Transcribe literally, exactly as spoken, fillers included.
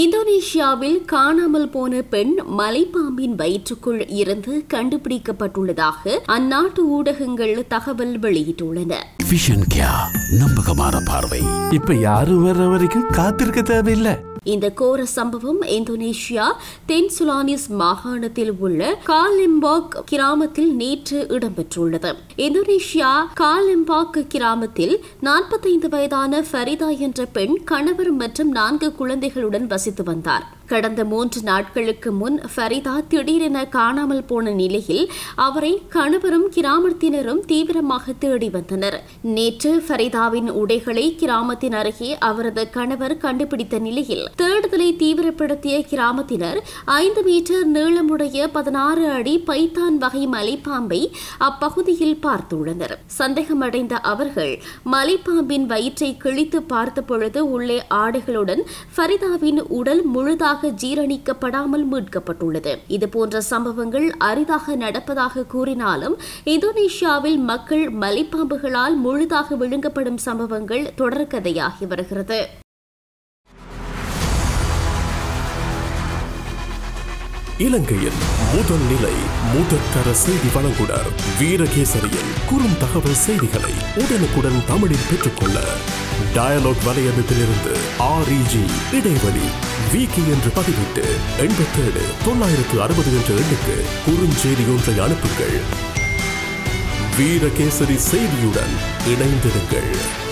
இந்தோனேஷியாவில் காணாமல் போன பெண் மலைப்பாம்பின் வயிற்றுக்குள் இருந்து கண்டுபிடிக்கப்பட்டுள்ளதாக அந்நாட்டு ஊடகங்கள் தகவல் வெளியிட்டுள்ளன. நம்பகமான பார்வை. இப்ப யாரும் வர வரைக்கும் காத்திருக்க தேவையில்லை. இந்த கோர சம்பவம் இந்தோனேஷியா தென் சுலானிஸ் மாகாணத்தில் உள்ள காலெம்பாக் கிராமத்தில் நேற்று இடம்பெற்றுள்ளது. இந்தோனேஷியா காலெம்பாக் கிராமத்தில் நாற்பத்தைந்து வயதான ஃபரிதா என்ற பெண் கணவர் மற்றும் நான்கு குழந்தைகளுடன் வசித்து வந்தார். கடந்த மூன்று நாட்களுக்கு முன் ஃபரிதா திடீரென காணாமல் போன நிலையில் அவரை கணவரும் கிராமத்தினரும் தீவிரமாக தேடி வந்தனர். நேற்று ஃபரிதாவின் உடைகளை கிராமத்தின் அருகே அவரது கணவர் கண்டுபிடித்த நிலையில் தேடுதலை தீவிரப்படுத்திய கிராமத்தினர் ஐந்து மீட்டர் நீளமுடைய பதினாறு அடி பைத்தான் வகை மலைப்பாம்பை அப்பகுதியில் பார்த்துள்ளனர். சந்தேகமடைந்த அவர்கள் மலைப்பாம்பின் வயிற்றை கிழித்து பார்த்த பொழுது உள்ளே ஆடைகளுடன் ஃபரிதாவின் உடல் முழுதாக ஜீரணிக்கப்படாமல் மீட்கப்பட்டுள்ளது. இதுபோன்ற சம்பவங்கள் அரிதாக நடப்பதாக கூறினாலும் இந்தோனேஷியாவில் மக்கள் மலைப்பாம்புகளால் முழுதாக விழுங்கப்படும் சம்பவங்கள் தொடர்கதையாகி வருகிறது. இலங்கையின் முதல் நிலை முதற்கர செய்தி வழங்குனர் வீரகேசரியில் குறும் தகவல் செய்திகளை உடனுக்குடன் தமிழில் பெற்றுக்கொள்ள டயலாக் வலையமைப்பிலிருந்து ஆர்இஜி இடைவெளி வீக்கி என்று பதிவிட்டு எண்பத்தி ஏழு தொள்ளாயிரத்து அறுபது என்ற எண்ணுக்கு குறுஞ்செய்தி ஒன்றை அனுப்புங்கள். வீரகேசரி செய்தியுடன் இணைந்திருங்கள்.